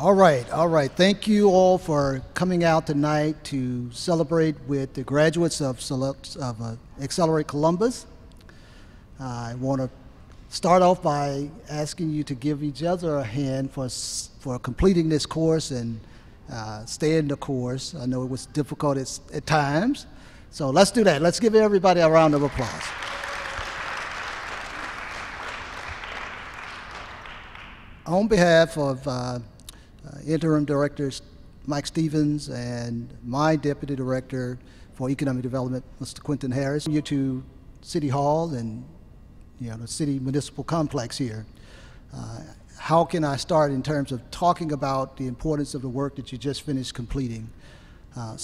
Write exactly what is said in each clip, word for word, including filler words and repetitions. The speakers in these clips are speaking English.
All right, all right. Thank you all for coming out tonight to celebrate with the graduates of, Select, of uh, Accelerate Columbus. Uh, I want to start off by asking you to give each other a hand for, for completing this course and uh, staying the course. I know it was difficult at, at times, so let's do that. Let's give everybody a round of applause. On behalf of uh, Uh, Interim Directors Mike Stevens and my Deputy Director for Economic Development, Mister Quentin Harris, you to City Hall and you know the City Municipal Complex here. Uh, how can I start in terms of talking about the importance of the work that you just finished completing? Uh,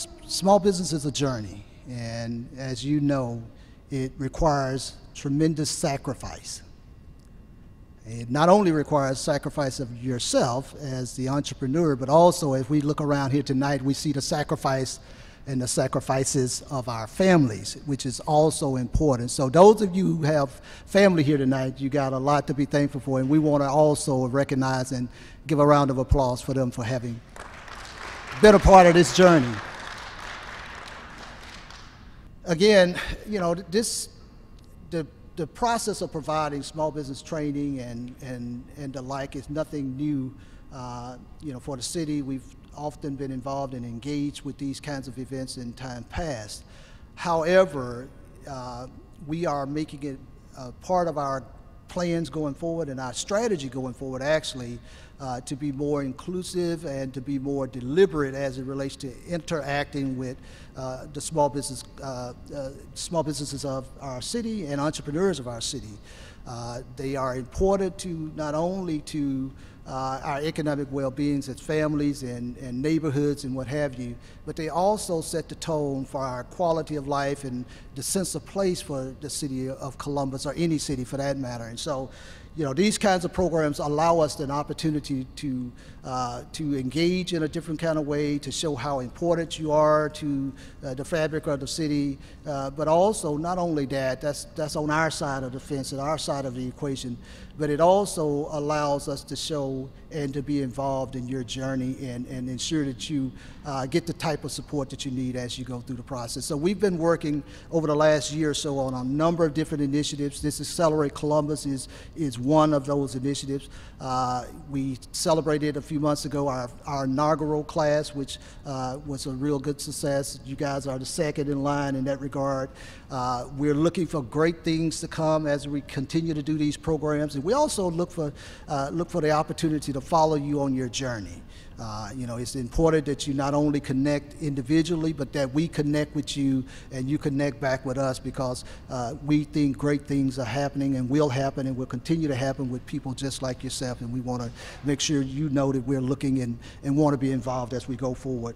small business is a journey, and as you know, it requires tremendous sacrifice. It not only requires sacrifice of yourself as the entrepreneur, but also as we look around here tonight, we see the sacrifice and the sacrifices of our families, which is also important. So those of you who have family here tonight, you got a lot to be thankful for, and we want to also recognize and give a round of applause for them for having been a part of this journey. Again, you know, this, the The process of providing small business training and, and, and the like is nothing new uh, you know, for the city. We've often been involved and engaged with these kinds of events in time past. However, uh, we are making it a part of our plans going forward and our strategy going forward, actually, uh, to be more inclusive and to be more deliberate as it relates to interacting with uh, the small business, uh, uh, small businesses of our city and entrepreneurs of our city. Uh, they are important to not only to uh, our economic well-beings as families and, and neighborhoods and what have you, but they also set the tone for our quality of life and the sense of place for the city of Columbus, or any city for that matter. And so, you know, these kinds of programs allow us an opportunity to uh, to engage in a different kind of way, to show how important you are to uh, the fabric of the city, uh, but also not only that, that's, that's on our side of the fence and our side of the equation, but it also allows us to show and to be involved in your journey and, and ensure that you uh, get the type of support that you need as you go through the process. So we've been working over the last year or so on a number of different initiatives. This Accelerate Columbus is, is one of those initiatives. Uh, we celebrated a few months ago our, our inaugural class, which uh, was a real good success. You guys are the second in line in that regard. Uh, we're looking for great things to come as we continue to do these programs, and we also look for, uh, look for the opportunity to follow you on your journey. Uh, you know, it's important that you not only connect individually, but that we connect with you and you connect back with us, because uh, we think great things are happening and will happen and will continue to happen with people just like yourself, and we want to make sure you know that we're looking and, and want to be involved as we go forward.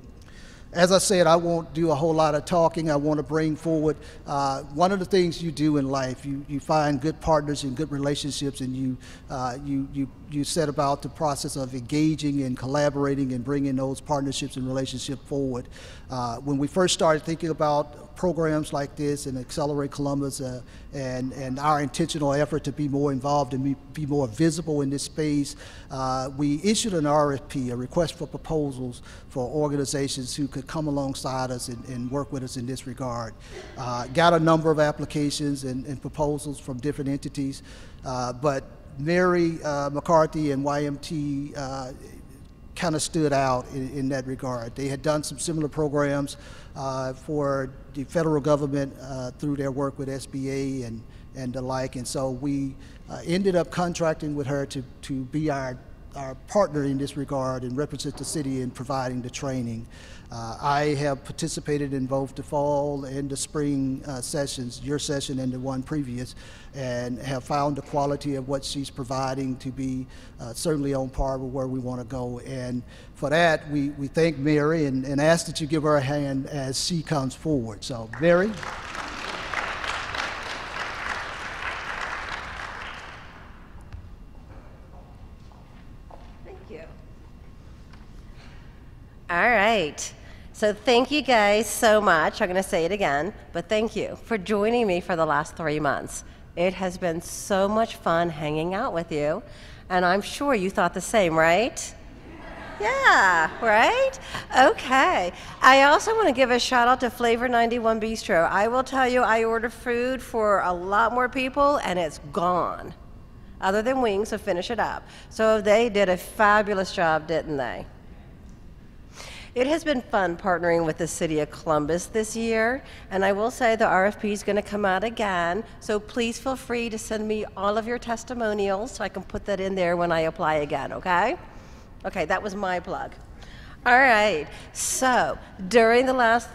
As I said, I won't do a whole lot of talking. I want to bring forward uh, one of the things you do in life. You, you find good partners and good relationships, and you, uh, you, you, you set about the process of engaging and collaborating and bringing those partnerships and relationships forward. Uh, when we first started thinking about programs like this and Accelerate Columbus uh, and, and our intentional effort to be more involved and be more visible in this space, uh, we issued an R F P, a request for proposals for organizations who could come alongside us and, and work with us in this regard. Uh, got a number of applications and, and proposals from different entities, uh, but Mary uh, McCarthy and Y M T uh, kind of stood out in, in that regard. They had done some similar programs uh, for the federal government uh, through their work with S B A and, and the like, and so we uh, ended up contracting with her to, to be our our partner in this regard and represent the city in providing the training. Uh, I have participated in both the fall and the spring uh, sessions, your session and the one previous, and have found the quality of what she's providing to be uh, certainly on par with where we want to go. And for that, we, we thank Mary and, and ask that you give her a hand as she comes forward. So, Mary. All right, so thank you guys so much. I'm gonna say it again, but thank you for joining me for the last three months. It has been so much fun hanging out with you, and I'm sure you thought the same, right? Yeah, right? Okay. I also want to give a shout out to Flavor ninety-one Bistro. I will tell you, I order food for a lot more people and it's gone. Other than wings, so finish it up. So they did a fabulous job, didn't they? It has been fun partnering with the City of Columbus this year, and I will say the R F P is going to come out again, so please feel free to send me all of your testimonials so I can put that in there when I apply again, okay? Okay, that was my plug. All right, so during the last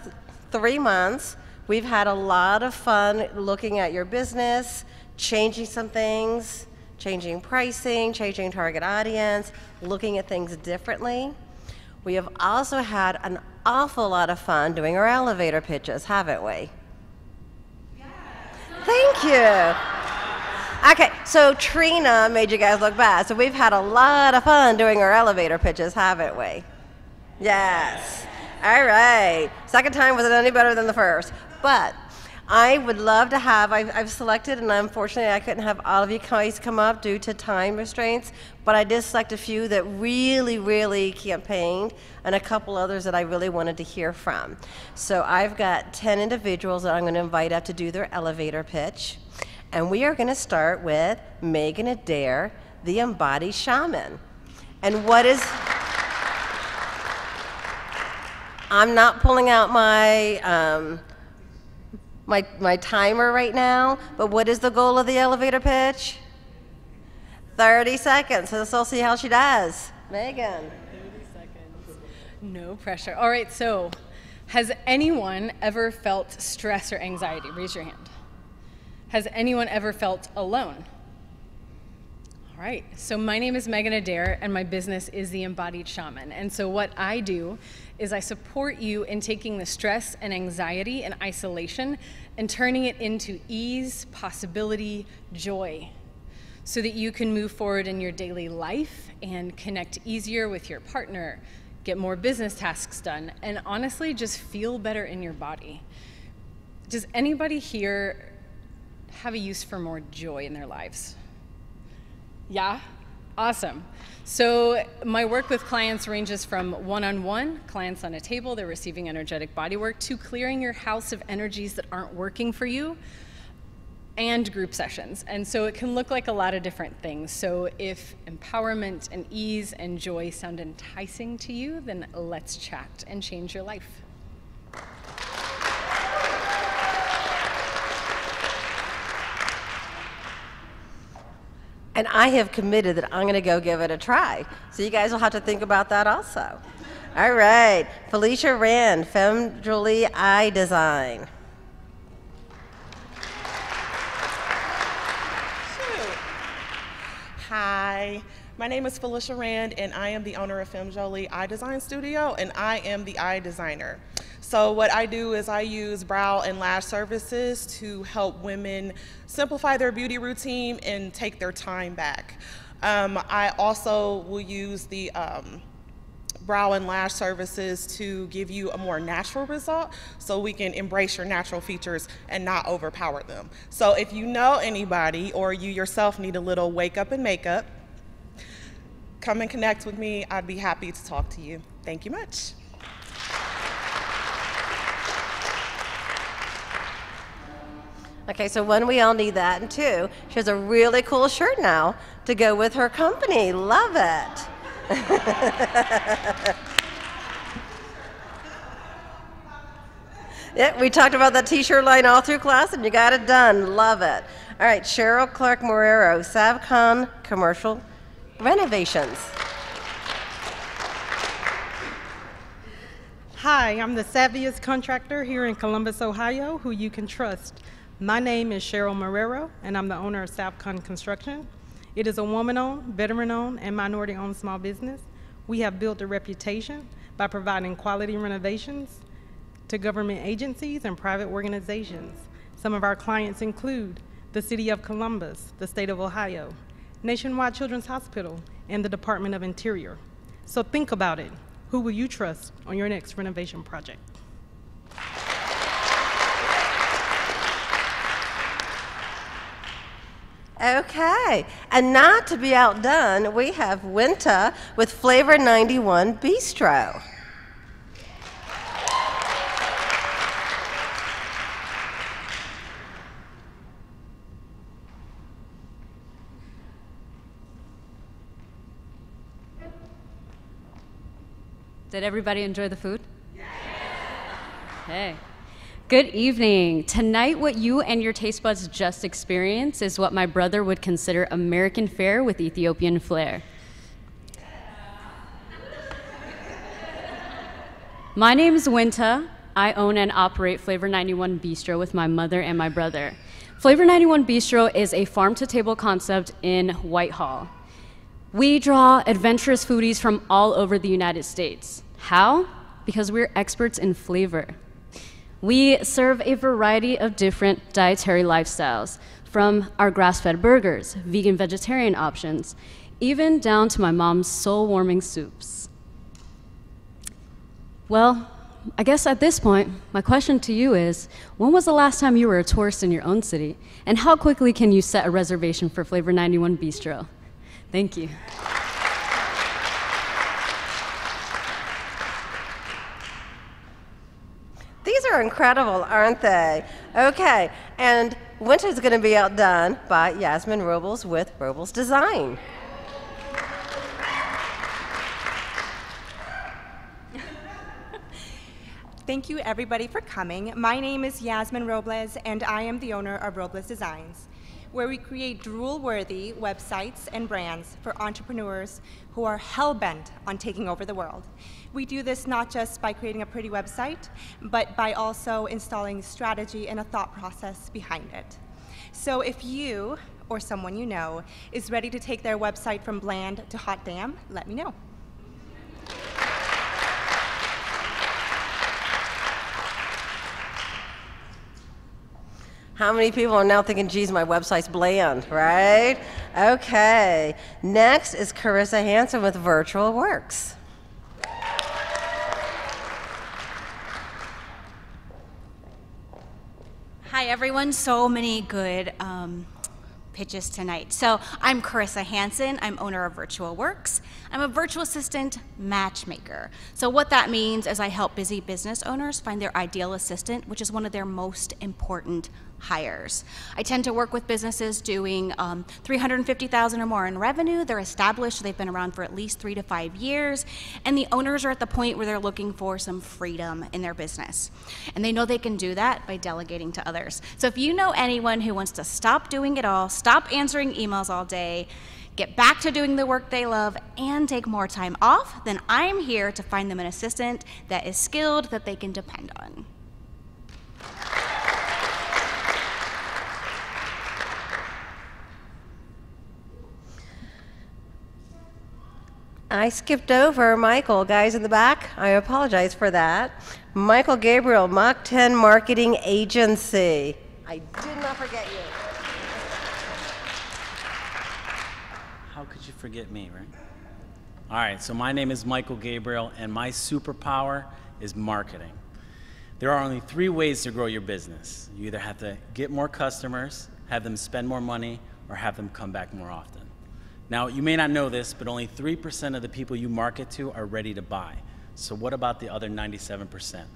three months, we've had a lot of fun looking at your business, changing some things, changing pricing, changing target audience, looking at things differently. We have also had an awful lot of fun doing our elevator pitches, haven't we? Yes. Thank you. Okay, so Trina made you guys look bad. So we've had a lot of fun doing our elevator pitches, haven't we? Yes. All right. Second time wasn't any better than the first. But I would love to have, I've, I've selected, and unfortunately I couldn't have all of you guys come up due to time restraints, but I did select a few that really, really campaigned, and a couple others that I really wanted to hear from. So I've got ten individuals that I'm going to invite up to do their elevator pitch, and we are going to start with Megan Adair, The Embodied Shaman. And what is... I'm not pulling out my... Um, My, my timer right now, but what is the goal of the elevator pitch? thirty seconds, so let's all see how she does. Megan. thirty seconds. No pressure. All right, so has anyone ever felt stress or anxiety? Raise your hand. Has anyone ever felt alone? All right, so my name is Megan Adair, and my business is The Embodied Shaman. And so what I do is I support you in taking the stress and anxiety and isolation and turning it into ease, possibility, joy, so that you can move forward in your daily life and connect easier with your partner, get more business tasks done, and honestly, just feel better in your body. Does anybody here have a use for more joy in their lives? Yeah? Awesome. So my work with clients ranges from one-on-one, clients on a table, they're receiving energetic body work, to clearing your house of energies that aren't working for you, and group sessions. And so it can look like a lot of different things. So if empowerment and ease and joy sound enticing to you, then let's chat and change your life. And I have committed that I'm going to go give it a try. So you guys will have to think about that also. All right. Felicia Rand, Femme Jolie Eye Design. Hi. My name is Felicia Rand, and I am the owner of Femme Jolie Eye Design Studio, and I am the eye designer. So what I do is I use brow and lash services to help women simplify their beauty routine and take their time back. Um, I also will use the um, brow and lash services to give you a more natural result so we can embrace your natural features and not overpower them. So if you know anybody or you yourself need a little wake up and makeup, come and connect with me. I'd be happy to talk to you. Thank you much. Okay, so one, we all need that, and two, she has a really cool shirt now to go with her company. Love it. Yeah, we talked about that t-shirt line all through class, and you got it done. Love it. All right, Cheryl Clark Marrero, SAVCON Commercial Renovations. Hi, I'm the savviest contractor here in Columbus, Ohio, who you can trust. My name is Cheryl Marrero, and I'm the owner of SAVCON Construction. It is a woman-owned, veteran-owned, and minority-owned small business. We have built a reputation by providing quality renovations to government agencies and private organizations. Some of our clients include the City of Columbus, the State of Ohio, Nationwide Children's Hospital, and the Department of Interior. So think about it. Who will you trust on your next renovation project? Okay, and not to be outdone, we have Winta with Flavor ninety-one Bistro. Did everybody enjoy the food? Yes. Hey. Good evening. Tonight, what you and your taste buds just experienced is what my brother would consider American fare with Ethiopian flair. My name is Winta. I own and operate Flavor ninety-one Bistro with my mother and my brother. Flavor ninety-one Bistro is a farm-to-table concept in Whitehall. We draw adventurous foodies from all over the United States. How? Because we're experts in flavor. We serve a variety of different dietary lifestyles, from our grass-fed burgers, vegan vegetarian options, even down to my mom's soul-warming soups. Well, I guess at this point, my question to you is, when was the last time you were a tourist in your own city? And how quickly can you set a reservation for Flavor ninety-one Bistro? Thank you. These are incredible, aren't they? Okay, and Winter's going to be outdone by Yasmin Robles with Robles Design. Thank you, everybody, for coming. My name is Yasmin Robles, and I am the owner of Robles Designs, where we create drool-worthy websites and brands for entrepreneurs who are hell-bent on taking over the world. We do this not just by creating a pretty website, but by also installing strategy and a thought process behind it. So if you, or someone you know, is ready to take their website from bland to hot damn, let me know. How many people are now thinking, geez, my website's bland, right? Okay, next is Carissa Hansen with Virtual Works. Hi, everyone. So many good um, pitches tonight. So I'm Carissa Hansen. I'm owner of Virtual Works. I'm a virtual assistant matchmaker. So what that means is I help busy business owners find their ideal assistant, which is one of their most important hires. I tend to work with businesses doing um, three hundred fifty thousand dollars or more in revenue. They're established. They've been around for at least three to five years. And the owners are at the point where they're looking for some freedom in their business. And they know they can do that by delegating to others. So if you know anyone who wants to stop doing it all, stop answering emails all day, get back to doing the work they love, and take more time off, then I'm here to find them an assistant that is skilled, that they can depend on. I skipped over Michael, guys in the back. I apologize for that. Michael Gabriel, Mach ten Marketing Agency. I did not forget you. How could you forget me, right? All right, so my name is Michael Gabriel, and my superpower is marketing. There are only three ways to grow your business. You either have to get more customers, have them spend more money, or have them come back more often. Now, you may not know this, but only three percent of the people you market to are ready to buy. So what about the other ninety-seven percent?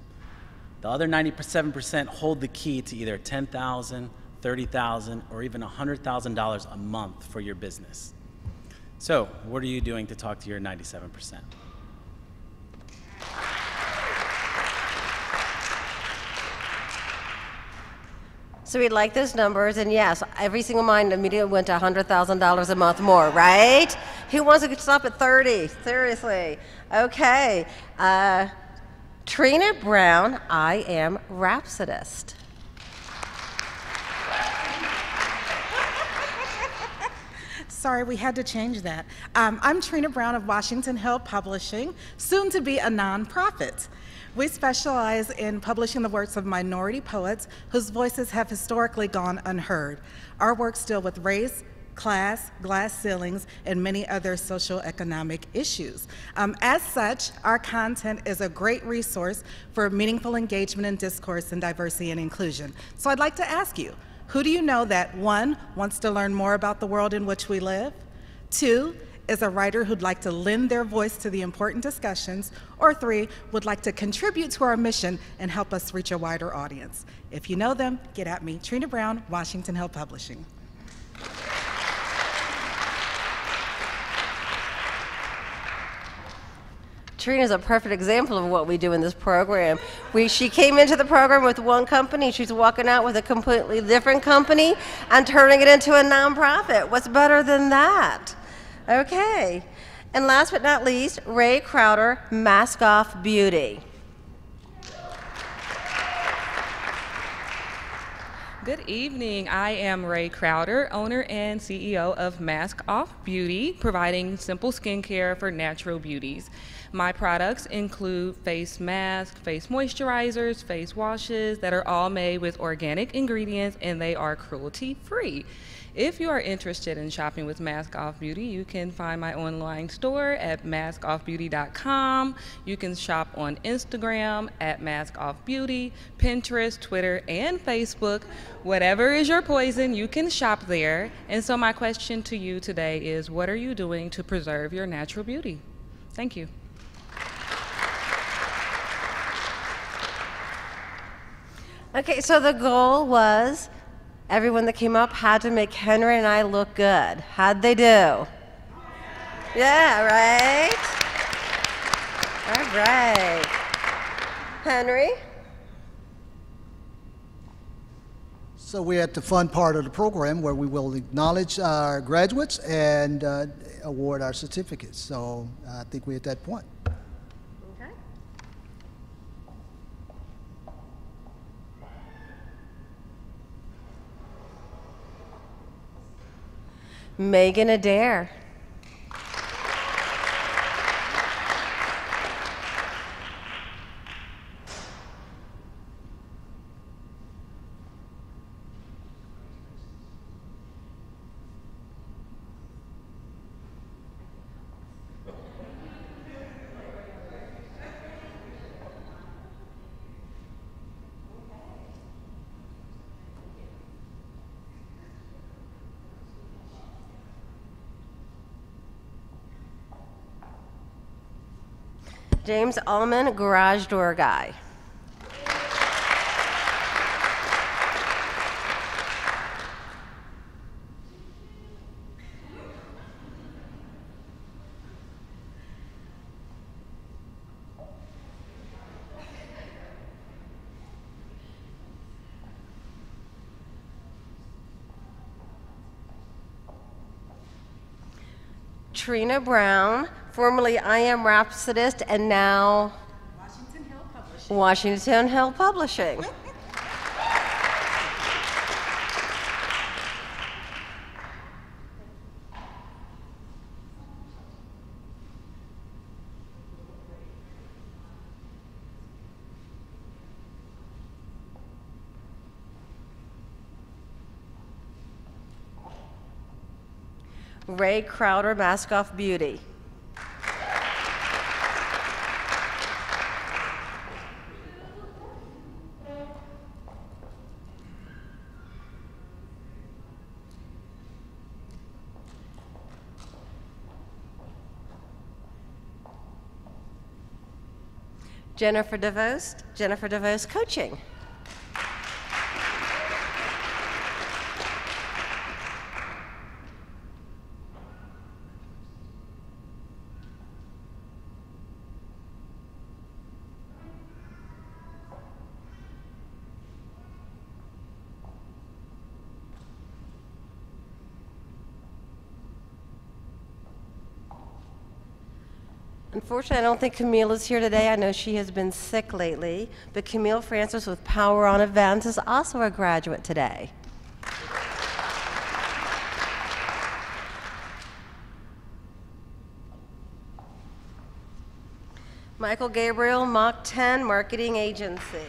The other ninety-seven percent hold the key to either ten thousand dollars, thirty thousand dollars, or even one hundred thousand dollars a month for your business. So what are you doing to talk to your ninety-seven percent? So we'd like those numbers, and yes, every single mind immediately went to one hundred thousand dollars a month more, right? Who wants to stop at thirty? Seriously. Okay. Uh, Trina Brown, I am Rhapsodist. Sorry, we had to change that. Um, I'm Trina Brown of Washington Hill Publishing, soon to be a nonprofit. We specialize in publishing the works of minority poets whose voices have historically gone unheard. Our works deal with race, class, glass ceilings, and many other socioeconomic issues. Um, as such, our content is a great resource for meaningful engagement and discourse in diversity and inclusion. So I'd like to ask you, Who do you know that, one, wants to learn more about the world in which we live? Two, is a writer who'd like to lend their voice to the important discussions, or three, would like to contribute to our mission and help us reach a wider audience. If you know them, get at me. Trina Brown, Washington Hill Publishing. Trina's a perfect example of what we do in this program. We, she came into the program with one company. She's walking out with a completely different company and turning it into a nonprofit. What's better than that? Okay, and last but not least, Ray Crowder, Mask Off Beauty. Good evening, I am Ray Crowder, owner and C E O of Mask Off Beauty, providing simple skincare for natural beauties. My products include face masks, face moisturizers, face washes that are all made with organic ingredients, and they are cruelty-free. If you are interested in shopping with Mask Off Beauty, you can find my online store at mask off beauty dot com. You can shop on Instagram at Mask Off Beauty, Pinterest, Twitter, and Facebook. Whatever is your poison, you can shop there. And so my question to you today is, what are you doing to preserve your natural beauty? Thank you. Okay, so the goal was everyone that came up had to make Henry and I look good. How'd they do? Yeah, right? All right. Henry? So we're at the fun part of the program where we will acknowledge our graduates and uh, award our certificates. So I think we're at that point. Megan Adair. James Allman, Garage Door Guy. Trina Brown, formerly I Am Rhapsodist, and now Washington Hill Publishing. Washington Hill Publishing. Ray Crowder, Mask Off Beauty. Jennifer DeVost, Jennifer DeVost Coaching. Unfortunately, I don't think Camille is here today. I know she has been sick lately, but Camille Francis with Power On Events is also a graduate today. Michael Gabriel, Mach ten Marketing Agency.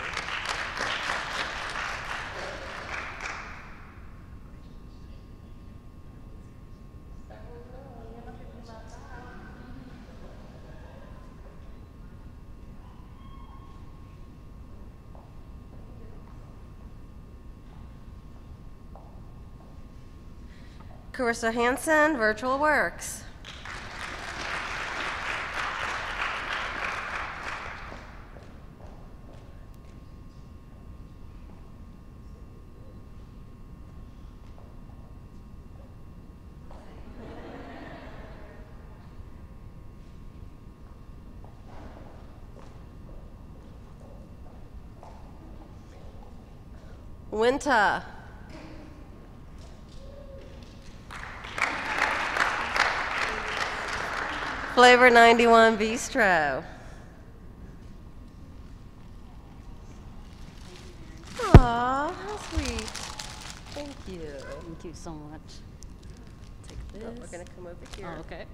Carissa Hansen, Virtual Works. Winta. Flavor ninety-one Bistro. Aww, how sweet. Thank you. Thank you so much. Take this. Oh, we're going to come over here. Oh, okay.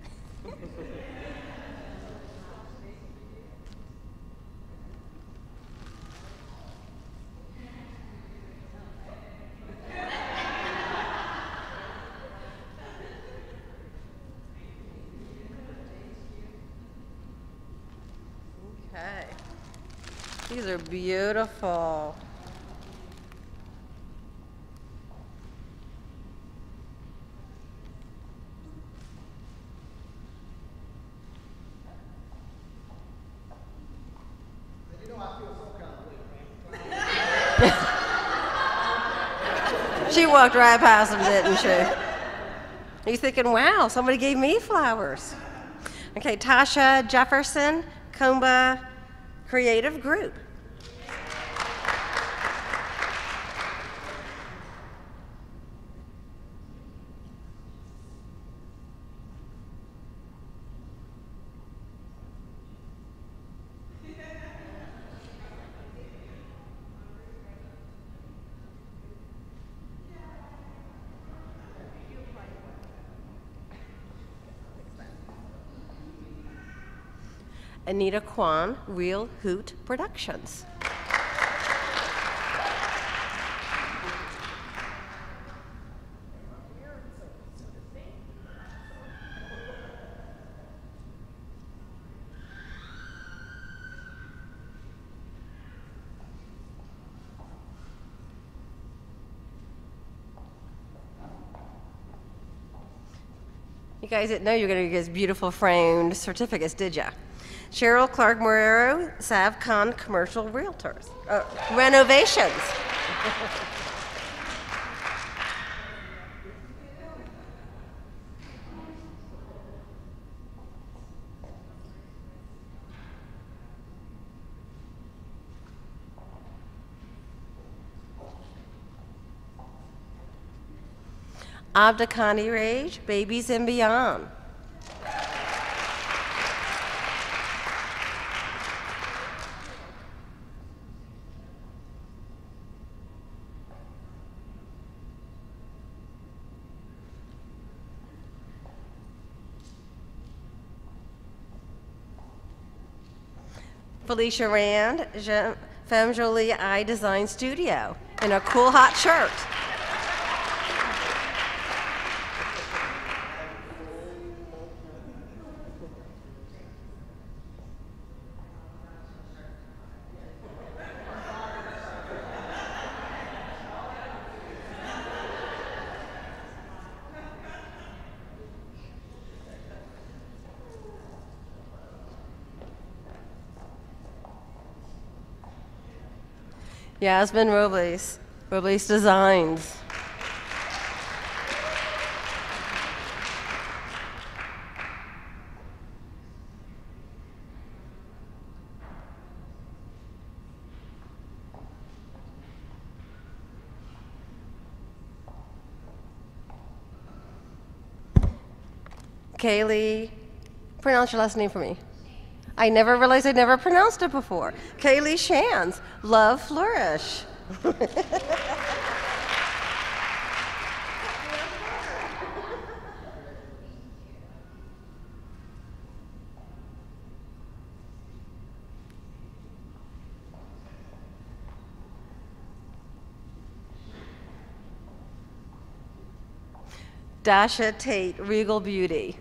These are beautiful. You know, I feel so kind of She walked right past them, didn't she? You're thinking, wow, somebody gave me flowers. Okay, Tasha Jefferson, Comba Creative Group. Anita Kwan, Real Hoot Productions. You guys didn't know you were going to get these beautiful framed certificates, did ya? Cheryl Clark Marrero, SAVCON Commercial Realtors, uh, Renovations. Abdikani Rage, Babies and Beyond. Felicia Rand, Je Femme Jolie Eye Design Studio, in a cool hot shirt. Yasmin Robles, Robles Designs. Kaylee, pronounce your last name for me. I never realized I'd never pronounced it before. Kaylee Shands, Love Flourish. Dasha Tate, Regal Beauty.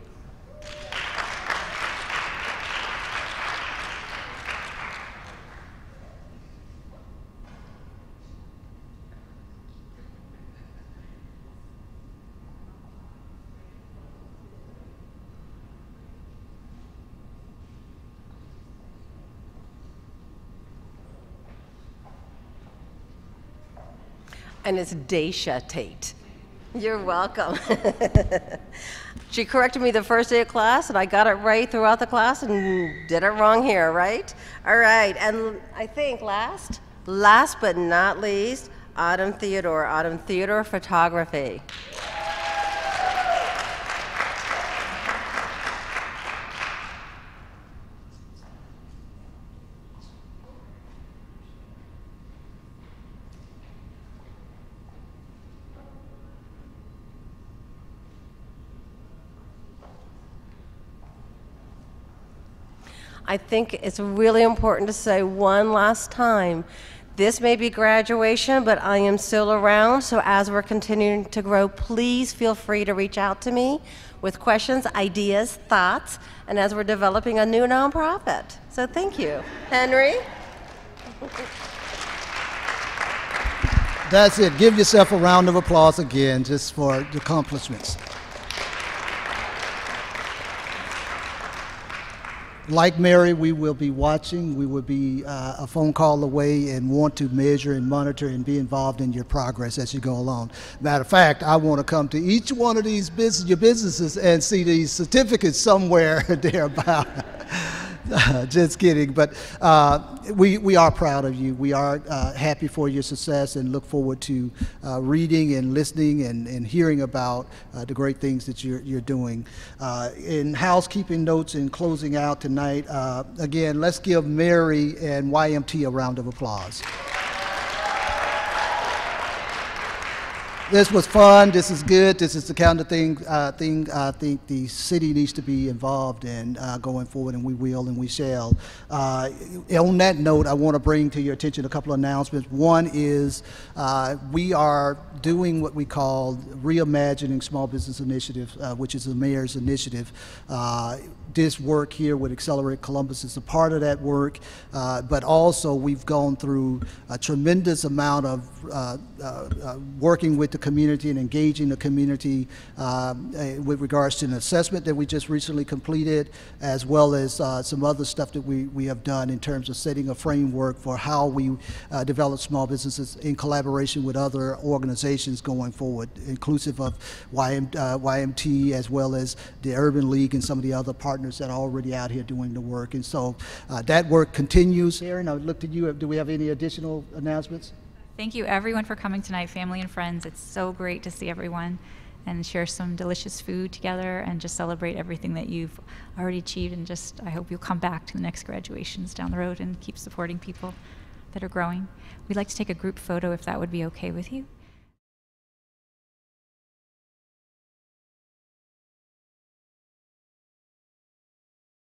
and it's Daisha Tate. You're welcome. She corrected me the first day of class, and I got it right throughout the class and did it wrong here, right? All right, and I think last, last but not least, Autumn Theodore, Autumn Theodore Photography. I think it's really important to say one last time, this may be graduation, but I am still around, so as we're continuing to grow, please feel free to reach out to me with questions, ideas, thoughts, and as we're developing a new nonprofit. So thank you. Henry? That's it. Give yourself a round of applause again, just for the accomplishments. Like Mary, we will be watching. We will be uh, a phone call away and want to measure and monitor and be involved in your progress as you go along. Matter of fact, I want to come to each one of these business, your businesses and see these certificates somewhere there about. Just kidding, but uh, we, we are proud of you. We are uh, happy for your success and look forward to uh, reading and listening and, and hearing about uh, the great things that you're, you're doing. Uh, in housekeeping notes and closing out tonight, uh, again, let's give Mary and Y M T a round of applause. This was fun. This is good. This is the kind of thing, uh, thing I think the city needs to be involved in uh, going forward, and we will and we shall. Uh, on that note, I want to bring to your attention a couple of announcements. One is uh, we are doing what we call Reimagining Small Business Initiative, uh, which is the mayor's initiative. Uh, this work here with Accelerate Columbus is a part of that work, uh, but also we've gone through a tremendous amount of uh, uh, uh, working with the community and engaging the community uh, with regards to an assessment that we just recently completed, as well as uh, some other stuff that we, we have done in terms of setting a framework for how we uh, develop small businesses in collaboration with other organizations going forward, inclusive of Y M, uh, Y M T as well as the Urban League and some of the other partners that are already out here doing the work. And so uh, that work continues. Erin, I looked at you. Do we have any additional announcements? Thank you everyone for coming tonight, family and friends. It's so great to see everyone and share some delicious food together and just celebrate everything that you've already achieved, and just I hope you'll come back to the next graduations down the road and keep supporting people that are growing. We'd like to take a group photo if that would be okay with you.